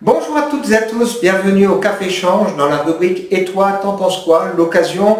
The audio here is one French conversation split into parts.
Bonjour à toutes et à tous, bienvenue au Café Change dans la rubrique « Et toi, t'en penses quoi ?», l'occasion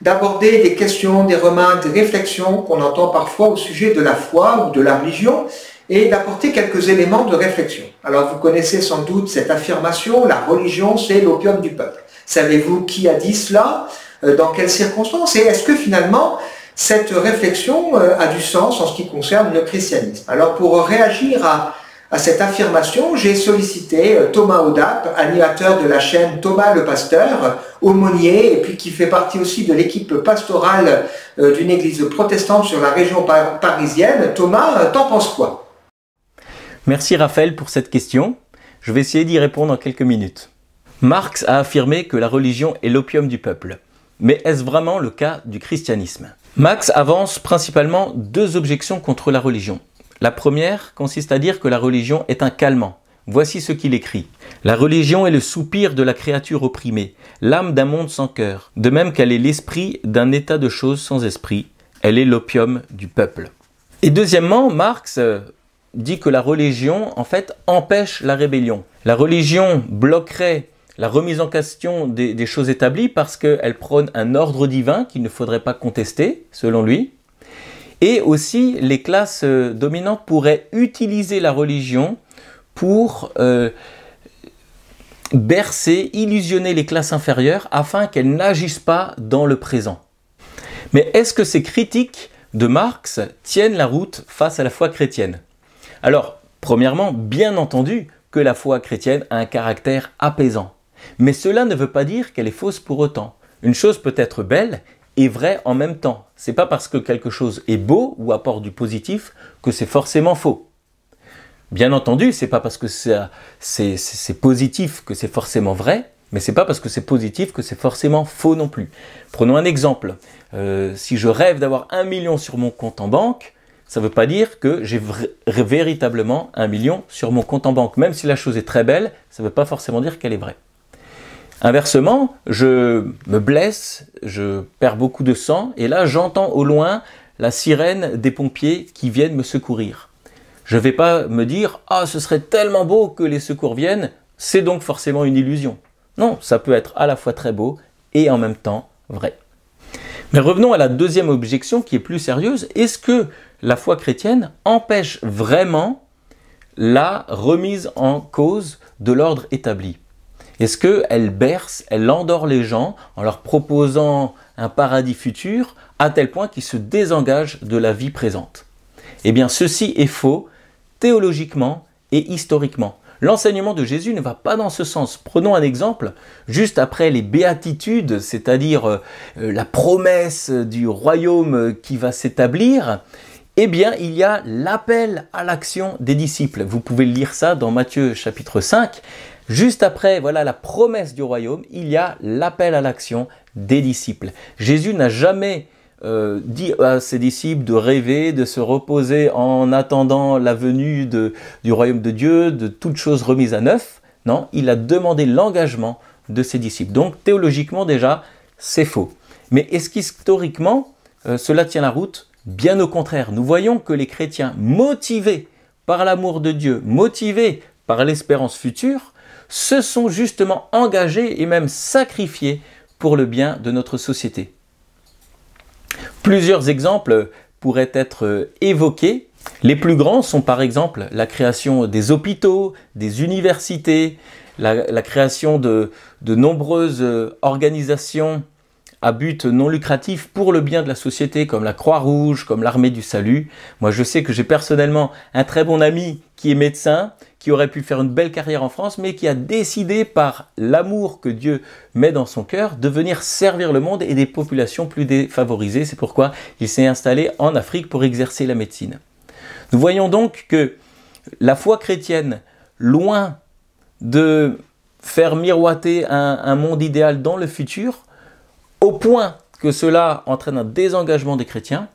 d'aborder des questions, des remarques, des réflexions qu'on entend parfois au sujet de la foi ou de la religion et d'apporter quelques éléments de réflexion. Alors vous connaissez sans doute cette affirmation, la religion c'est l'opium du peuple. Savez-vous qui a dit cela, dans quelles circonstances et est-ce que finalement cette réflexion a du sens en ce qui concerne le christianisme? Alors pour réagir à cette affirmation, j'ai sollicité Thomas Audap, animateur de la chaîne Thomas le pasteur, aumônier, et puis qui fait partie aussi de l'équipe pastorale d'une église protestante sur la région parisienne. Thomas, t'en penses quoi? Merci Raphaël pour cette question. Je vais essayer d'y répondre en quelques minutes. Marx a affirmé que la religion est l'opium du peuple. Mais est-ce vraiment le cas du christianisme? Marx avance principalement deux objections contre la religion. La première consiste à dire que la religion est un calmant. Voici ce qu'il écrit. « La religion est le soupir de la créature opprimée, l'âme d'un monde sans cœur, de même qu'elle est l'esprit d'un état de choses sans esprit. Elle est l'opium du peuple. » Et deuxièmement, Marx dit que la religion, en fait, empêche la rébellion. La religion bloquerait la remise en question des choses établies parce qu'elle prône un ordre divin qu'il ne faudrait pas contester, selon lui. Et aussi, les classes dominantes pourraient utiliser la religion pour bercer, illusionner les classes inférieures afin qu'elles n'agissent pas dans le présent. Mais est-ce que ces critiques de Marx tiennent la route face à la foi chrétienne? Alors, premièrement, bien entendu que la foi chrétienne a un caractère apaisant. Mais cela ne veut pas dire qu'elle est fausse pour autant. Une chose peut être belle est vrai en même temps. C'est pas parce que quelque chose est beau ou apporte du positif que c'est forcément faux. Bien entendu, c'est pas parce que c'est positif que c'est forcément vrai, mais c'est pas parce que c'est positif que c'est forcément faux non plus. Prenons un exemple. Si je rêve d'avoir 1 million sur mon compte en banque, ça veut pas dire que j'ai véritablement 1 million sur mon compte en banque. Même si la chose est très belle, ça veut pas forcément dire qu'elle est vraie. Inversement, je me blesse, je perds beaucoup de sang, et là j'entends au loin la sirène des pompiers qui viennent me secourir. Je ne vais pas me dire « Ah, ce serait tellement beau que les secours viennent, c'est donc forcément une illusion. » Non, ça peut être à la fois très beau et en même temps vrai. Mais revenons à la deuxième objection qui est plus sérieuse. Est-ce que la foi chrétienne empêche vraiment la remise en cause de l'ordre établi ? Est-ce qu'elle berce, elle endort les gens en leur proposant un paradis futur à tel point qu'ils se désengagent de la vie présente? Eh bien, ceci est faux théologiquement et historiquement. L'enseignement de Jésus ne va pas dans ce sens. Prenons un exemple, juste après les béatitudes, c'est-à-dire la promesse du royaume qui va s'établir, eh bien, il y a l'appel à l'action des disciples. Vous pouvez lire ça dans Matthieu chapitre 5. Juste après, voilà la promesse du royaume, il y a l'appel à l'action des disciples. Jésus n'a jamais dit à ses disciples de rêver, de se reposer en attendant la venue du royaume de Dieu, de toute chose remise à neuf. Non, il a demandé l'engagement de ses disciples. Donc théologiquement déjà, c'est faux. Mais est-ce qu'historiquement, cela tient la route? Bien au contraire, nous voyons que les chrétiens motivés par l'amour de Dieu, motivés par l'espérance future, se sont justement engagés et même sacrifiés pour le bien de notre société. Plusieurs exemples pourraient être évoqués. Les plus grands sont par exemple la création des hôpitaux, des universités, la création de nombreuses organisations à but non lucratif pour le bien de la société, comme la Croix-Rouge, comme l'armée du salut. Moi, je sais que j'ai personnellement un très bon ami qui est médecin, qui aurait pu faire une belle carrière en France, mais qui a décidé, par l'amour que Dieu met dans son cœur, de venir servir le monde et des populations plus défavorisées. C'est pourquoi il s'est installé en Afrique pour exercer la médecine. Nous voyons donc que la foi chrétienne, loin de faire miroiter un monde idéal dans le futur, au point que cela entraîne un désengagement des chrétiens,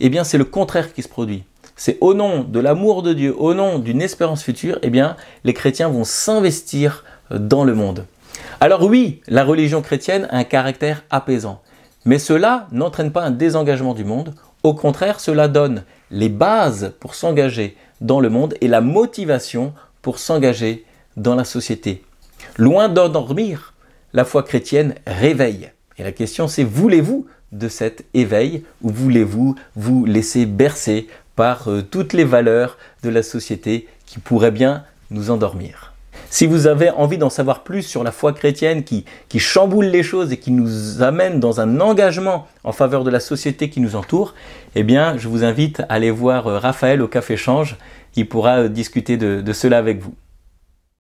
eh bien c'est le contraire qui se produit. C'est au nom de l'amour de Dieu, au nom d'une espérance future, eh bien les chrétiens vont s'investir dans le monde. Alors oui, la religion chrétienne a un caractère apaisant, mais cela n'entraîne pas un désengagement du monde. Au contraire, cela donne les bases pour s'engager dans le monde et la motivation pour s'engager dans la société. Loin d'endormir, la foi chrétienne réveille. Et la question c'est, voulez-vous de cet éveil ou voulez-vous vous laisser bercer par toutes les valeurs de la société qui pourraient bien nous endormir? Si vous avez envie d'en savoir plus sur la foi chrétienne qui chamboule les choses et qui nous amène dans un engagement en faveur de la société qui nous entoure, eh bien, je vous invite à aller voir Raphaël au Café Change qui pourra discuter de cela avec vous.